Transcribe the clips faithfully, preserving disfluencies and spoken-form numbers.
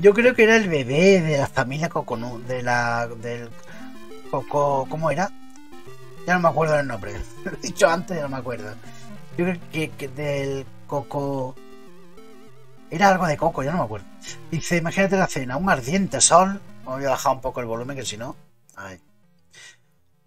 Yo creo que era el bebé de la familia Cocono, de la... del... Coco... ¿Cómo era? Ya no me acuerdo el nombre. Lo he dicho antes, ya no me acuerdo. Yo creo que, que del Coco... Era algo de Coco, ya no me acuerdo. Dice, imagínate la cena, un ardiente sol... Voy a bajar un poco el volumen, que si no... Ay.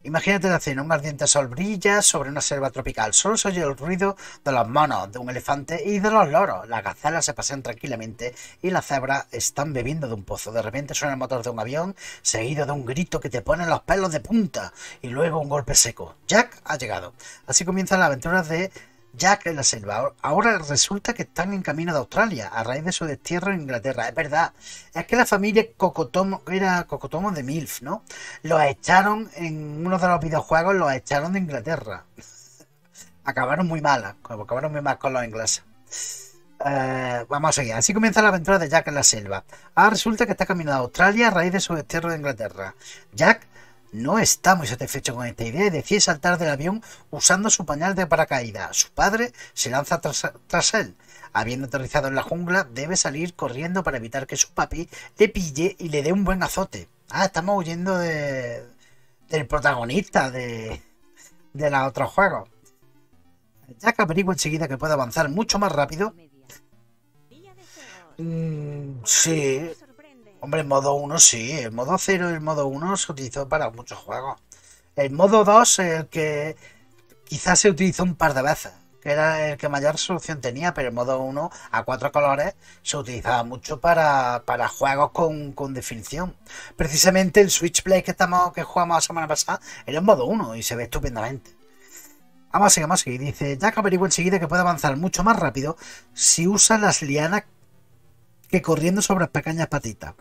Imagínate la cena, un ardiente sol brilla sobre una selva tropical. Solo se oye el ruido de los monos, de un elefante y de los loros. Las gacelas se pasean tranquilamente y las cebras están bebiendo de un pozo. De repente suena el motor de un avión, seguido de un grito que te pone los pelos de punta. Y luego un golpe seco. Jack ha llegado. Así comienzan las aventuras de Jack en la selva. Ahora resulta que están en camino de Australia, a raíz de su destierro en Inglaterra. Es verdad, es que la familia Cocotomo, era Cocotomo de MILF, ¿no? Los echaron en uno de los videojuegos, los echaron de Inglaterra. Acabaron muy mal, acabaron muy mal con los ingleses. Eh, vamos a seguir. Así comienza la aventura de Jack en la selva. Ahora resulta que está camino de Australia, a raíz de su destierro de Inglaterra. Jack no está muy satisfecho con esta idea y decide saltar del avión usando su pañal de paracaídas. Su padre se lanza tras, tras él. Habiendo aterrizado en la jungla, debe salir corriendo para evitar que su papi le pille y le dé un buen azote. Ah, estamos huyendo de, del protagonista de, de los otros juegos. Jack averigua enseguida que puede avanzar mucho más rápido. Mm, sí... Hombre, el modo uno sí, el modo cero y el modo uno se utilizó para muchos juegos. El modo dos es el que quizás se utilizó un par de veces, que era el que mayor solución tenía, pero el modo uno a cuatro colores se utilizaba mucho para, para juegos con, con definición. Precisamente el Switch Play que, estamos, que jugamos la semana pasada era el modo uno y se ve estupendamente. Vamos a seguir, vamos a seguir. Dice, Jack averigua enseguida que puede avanzar mucho más rápido si usa las lianas que corriendo sobre pequeñas patitas.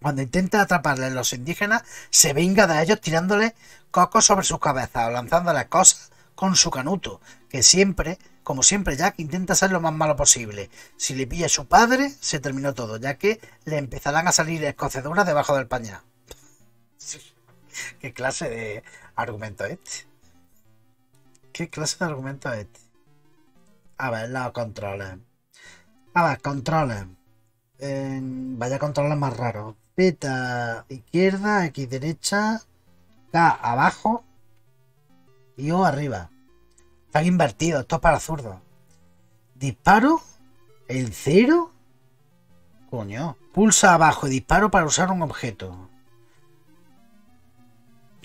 Cuando intenta atraparle a los indígenas, se venga de ellos tirándole cocos sobre sus cabezas o lanzándoles cosas con su canuto, que siempre, como siempre, Jack intenta ser lo más malo posible. Si le pilla a su padre, se terminó todo, ya que le empezarán a salir escoceduras debajo del pañal. ¿Qué clase de argumento es este? ¿Qué clase de argumento es este? A ver, los controles. A ver, controles. Eh, vaya a controlar más raro. Beta izquierda, X derecha, K abajo y O arriba. Están invertidos, esto es para zurdos. Disparo, el cero. Coño. Pulsa abajo y disparo para usar un objeto.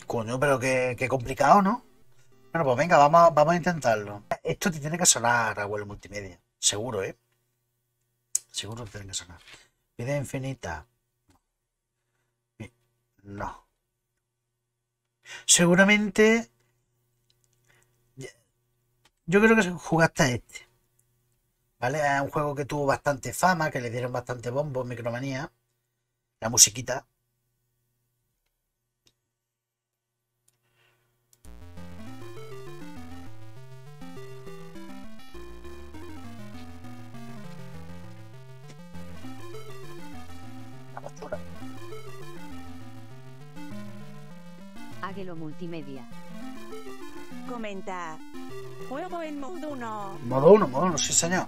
Coño, pero qué, qué complicado, ¿no? Bueno, pues venga, vamos, vamos a intentarlo. Esto te tiene que sonar, abuelo multimedia. Seguro, ¿eh? Seguro que tienen que sonar. Vida infinita. No. Seguramente... Yo creo que jugaste a este. ¿Vale? Es un juego que tuvo bastante fama, que le dieron bastante bombo en Micromanía. La musiquita. Águelo multimedia. Comenta. Juego en modo uno. Modo uno, modo uno, sí señor.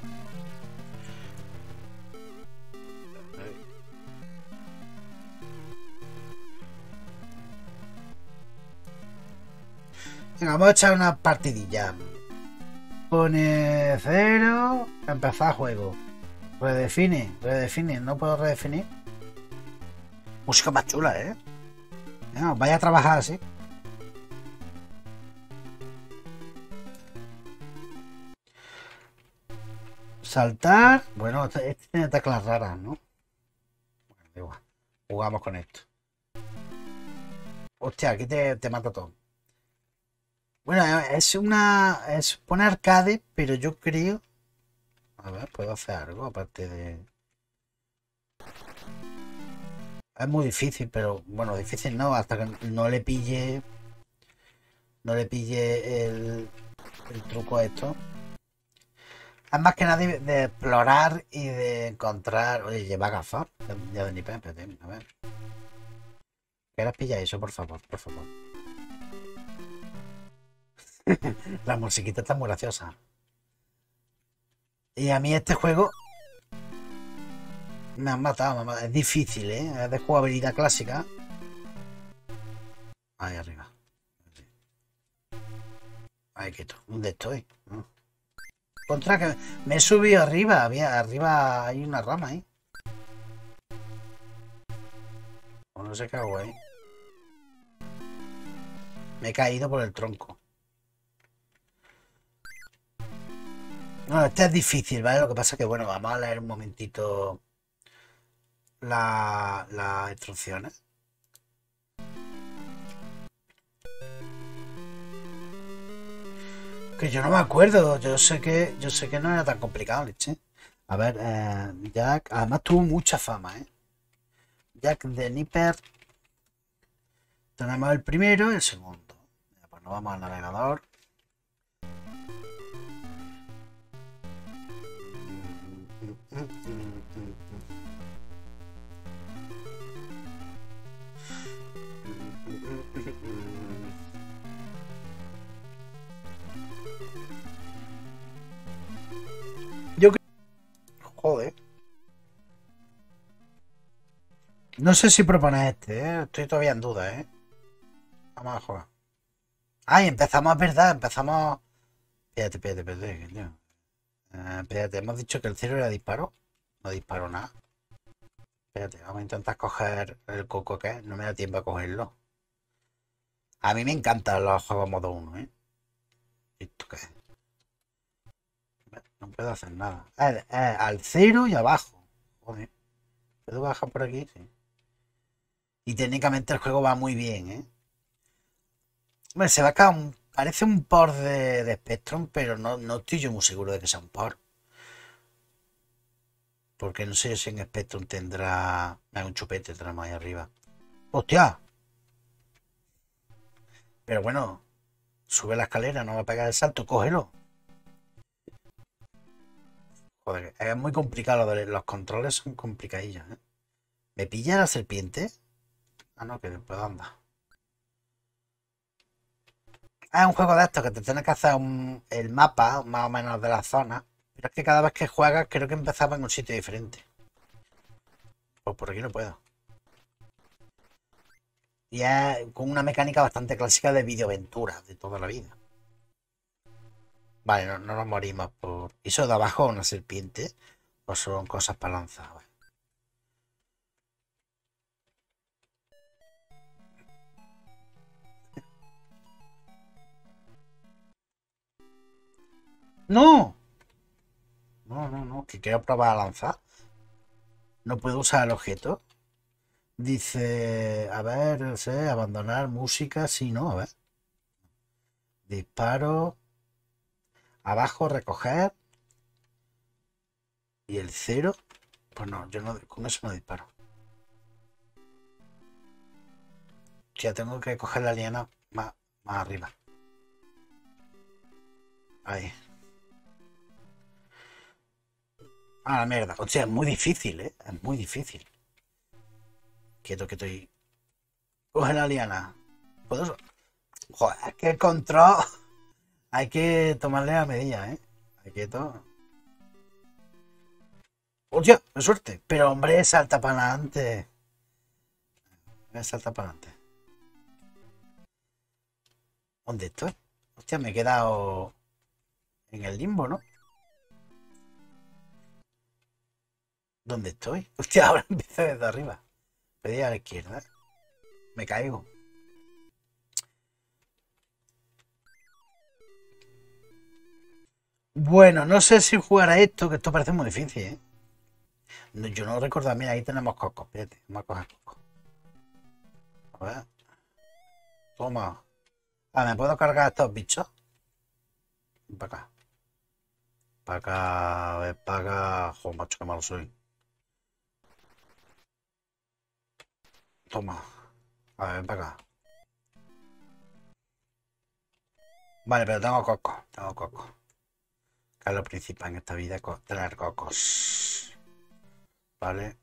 Venga, vamos a echar una partidilla. Pone cero. Empezar juego. Redefine, redefine. No puedo redefinir. Música más chula, ¿eh? No, vaya a trabajar así. Saltar. Bueno, este tiene teclas raras, ¿no? Bueno, igual. Jugamos con esto. Hostia, aquí te, te mato todo. Bueno, es una... Es un arcade, pero yo creo... A ver, puedo hacer algo aparte de... Es muy difícil, pero bueno, difícil no, hasta que no le pille no le pille el, el truco a esto. Es más que nada de, de explorar y de encontrar. Oye, lleva gafas. Ya de ni pe, espérate, a ver. ¿Qué las pilla eso, por favor? Por favor. La musiquita está muy graciosa. Y a mí este juego. Me han matado, me han matado. Es difícil, ¿eh? Es de jugabilidad clásica. Ahí arriba. Ahí quieto. ¿Dónde estoy? No. Contra que me he subido arriba. Había, arriba hay una rama, ¿eh? O no sé qué hago, ¿eh? Me he caído por el tronco. No, este es difícil, ¿vale? Lo que pasa es que, bueno, vamos a leer un momentito la, las instrucciones. Que yo no me acuerdo, yo sé que yo sé que no era tan complicado, leche. A ver, eh, Jack, además tuvo mucha fama, ¿eh? Jack the Nipper. Tenemos el primero y el segundo. Pues nos vamos al navegador. Yo creo... Joder. No sé si propone este, ¿eh? Estoy todavía en duda, ¿eh? Vamos a jugar. Ay, empezamos, ¿verdad? Empezamos... Espérate, espérate, espérate, tío. Uh, espérate, hemos dicho que el cero era disparo. No disparó nada. Espérate, vamos a intentar coger el coco que es. No me da tiempo a cogerlo. A mí me encantan los juegos modo uno, ¿eh? ¿Esto qué es? No puedo hacer nada. Eh, eh, al cero y abajo. Joder. ¿Puedo bajar por aquí? Sí. Y técnicamente el juego va muy bien, ¿eh? Hombre, se va acá un... Parece un por de, de Spectrum, pero no, no estoy yo muy seguro de que sea un por. Porque no sé si en Spectrum tendrá... Hay un chupete tenemos ahí arriba. ¡Hostia! Pero bueno, sube la escalera, no va a pegar el salto, cógelo. Joder, es muy complicado, los, los controles son complicadillos, ¿eh? ¿Me pilla la serpiente? Ah, no, que después anda. Es ah, un juego de estos que te tienes que hacer un, el mapa, más o menos, de la zona. Pero es que cada vez que juegas, creo que empezaba en un sitio diferente. Pues por aquí no puedo. Y es con una mecánica bastante clásica de videoaventura de toda la vida. Vale, no, no nos morimos por... ¿Eso de abajo es una serpiente? ¿O son cosas para lanzar? Vale. No, no, no, no, que quiero probar a lanzar. No puedo usar el objeto. Dice, a ver, no sé, abandonar música, sí, no, a ver. Disparo, abajo, recoger. Y el cero, pues no, yo no, con eso no disparo. Ya tengo que coger la liana más, más arriba. Ahí. A la mierda, o sea, es muy difícil, ¿eh? Es muy difícil. Quieto, quieto y... Coge la liana. ¿Puedo...? Joder, es que el control... Hay que tomarle la medida, ¿eh? Hay que todo... ¡Hostia! ¡Qué suerte! Pero, hombre, salta para adelante. Salta para adelante. ¿Dónde estoy? Hostia, me he quedado... En el limbo, ¿no? ¿Dónde estoy? Hostia, ahora empiezo desde arriba. Pedí a la izquierda. Me caigo. Bueno, no sé si jugar a esto, que esto parece muy difícil, ¿eh? No, yo no recuerdo. Mira, ahí tenemos cocos. Espérate, vamos a coger cocos. A ver. Toma. Ah, ¿me puedo cargar a estos bichos? Ven para acá. Para acá, ven para acá. Joder, macho, que malo soy. Toma. A ver, ven para acá. Vale, pero tengo cocos. Tengo cocos. Que es lo principal en esta vida, tener cocos. Vale.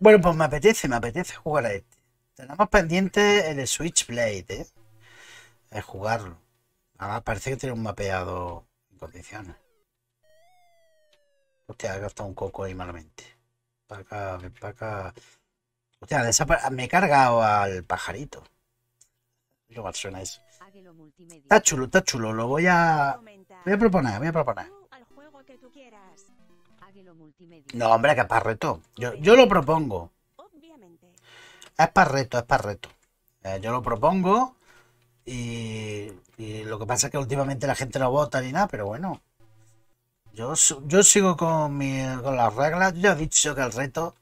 Bueno, pues me apetece, me apetece jugar a este. Tenemos pendiente el Switchblade, ¿eh? Es jugarlo. Además parece que tiene un mapeado en condiciones. Hostia, he gastado un coco ahí malamente. para acá, ven para acá. O sea, me he cargado al pajarito. Qué mal suena eso. Está chulo, está chulo. Lo voy a... Voy a proponer, voy a proponer. No, hombre, que es para reto. Yo, yo lo propongo. Es para reto, es para reto. Eh, yo lo propongo. Y, y lo que pasa es que últimamente la gente no vota ni nada, pero bueno. Yo, yo sigo con, mi, con las reglas. Yo he dicho que el reto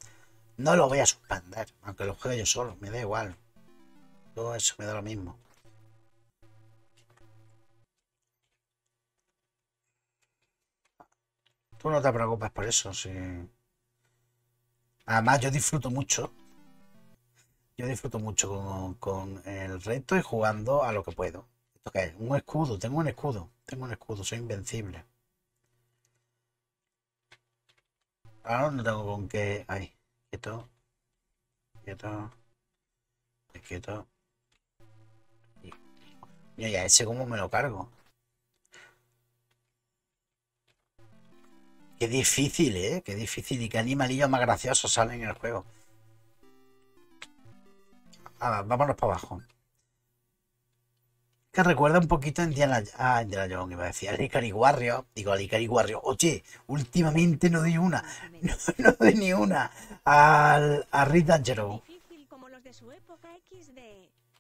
no lo voy a suspender. Aunque lo juegue yo solo, me da igual. Todo eso me da lo mismo. Tú no te preocupes por eso, sí. Además, yo disfruto mucho. Yo disfruto mucho con, con el reto y jugando a lo que puedo. ¿Esto qué es? Un escudo. Tengo un escudo. Tengo un escudo. Soy invencible. Ahora no tengo con qué... Ahí. Quieto. Quieto. Quieto. Yo ya ese cómo me lo cargo. Qué difícil, ¿eh? Qué difícil. Y qué animalillos más graciosos salen en el juego. Ah, vámonos para abajo. Que recuerda un poquito a Indiana... Ah, Indiana Jones, iba a decir. Alicari Warrior. Digo, Alicari Warrior. Oye, últimamente no doy una. No, no doy ni una. Al, a Rick Dangerous.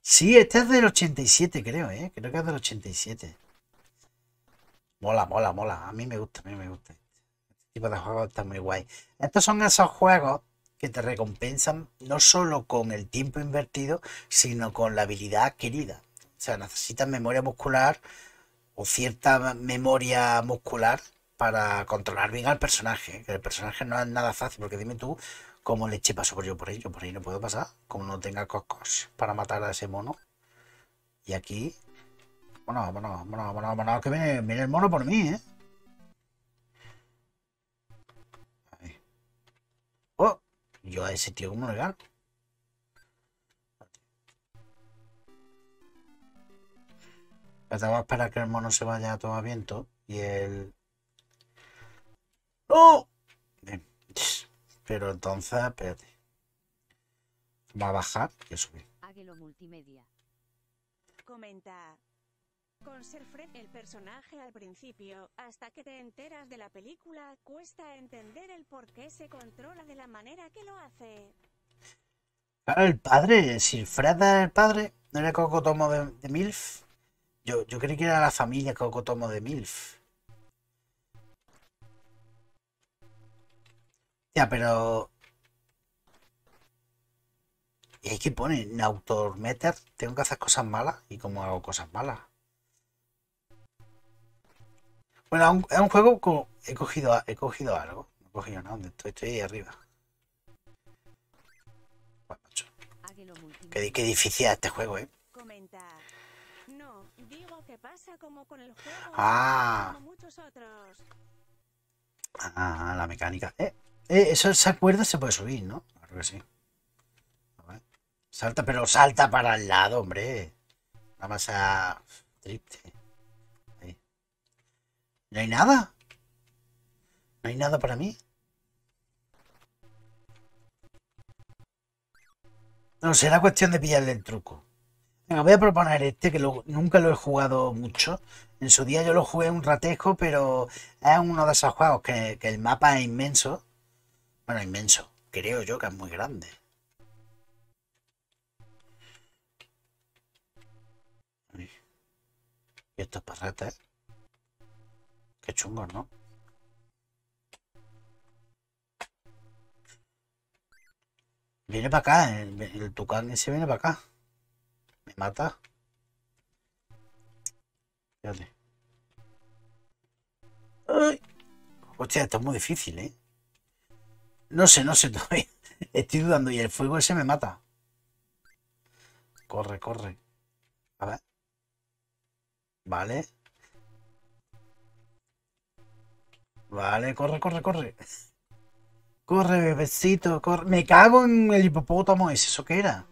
Sí, este es del ochenta y siete, creo, ¿eh? Creo que es del ochenta y siete. Mola, mola, mola. A mí me gusta, a mí me gusta. Tipo de juegos está muy guay. Estos son esos juegos que te recompensan no solo con el tiempo invertido, sino con la habilidad adquirida. O sea, necesitas memoria muscular o cierta memoria muscular para controlar bien al personaje. Que el personaje no es nada fácil, porque dime tú cómo le eché paso por yo por ahí. Yo por ahí no puedo pasar, como no tenga coscos para matar a ese mono. Y aquí... Bueno, bueno, bueno, bueno, bueno, que viene, viene el mono por mí, ¿eh? Yo a ese tío, ¿cómo lo gano? Vamos a esperar que el mono se vaya a tomar viento. Y el... ¡No! Bien. Pero entonces, espérate. Va a bajar y a subir. Águilo multimedia. Comenta. Con ser Fred el personaje al principio, hasta que te enteras de la película, cuesta entender el por qué se controla de la manera que lo hace. Claro, el padre, si Fred es el padre, ¿no era Cocotomo de, de Milf? Yo, yo creí que era la familia Cocotomo de Milf. Ya, pero... ¿Y ahí qué pone? ¿Nautormeter? ¿Tengo que hacer cosas malas? ¿Y cómo hago cosas malas? Bueno, es un juego como he cogido, he cogido algo. No he cogido nada, donde estoy, estoy ahí arriba. Bueno, macho. Qué, qué difícil es este juego, ¿eh? Ah. Ah, la mecánica. Eh, eh, eso esa cuerda se puede subir, ¿no? Claro que sí. A ver. Salta, pero salta para el lado, hombre. Nada más a triste. ¿No hay nada? ¿No hay nada para mí? No, será cuestión de pillarle el truco. Venga, voy a proponer este, que lo, nunca lo he jugado mucho. En su día yo lo jugué un ratejo, pero es uno de esos juegos que, que el mapa es inmenso. Bueno, inmenso. Creo yo que es muy grande. Uy. Y esto es para ratas, ¿eh? Qué chungo, ¿no? Viene para acá, el, el tucán ese viene para acá. Me mata. Fíjate. ¡Ay! Hostia, esto es muy difícil, ¿eh? No sé, no sé todavía. Estoy dudando y el fuego ese me mata. Corre, corre. A ver. Vale. Vale, corre, corre, corre. Corre, bebecito, corre. Me cago en el hipopótamo ese, ¿eso qué era?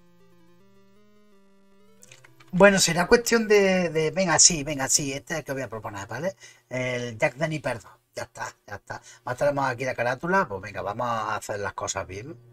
Bueno, será cuestión de... de... Venga, sí, venga, sí. Este es el que voy a proponer, ¿vale? El Jack the Nipper. Ya está, ya está. Más tenemos aquí la carátula, pues venga, vamos a hacer las cosas bien.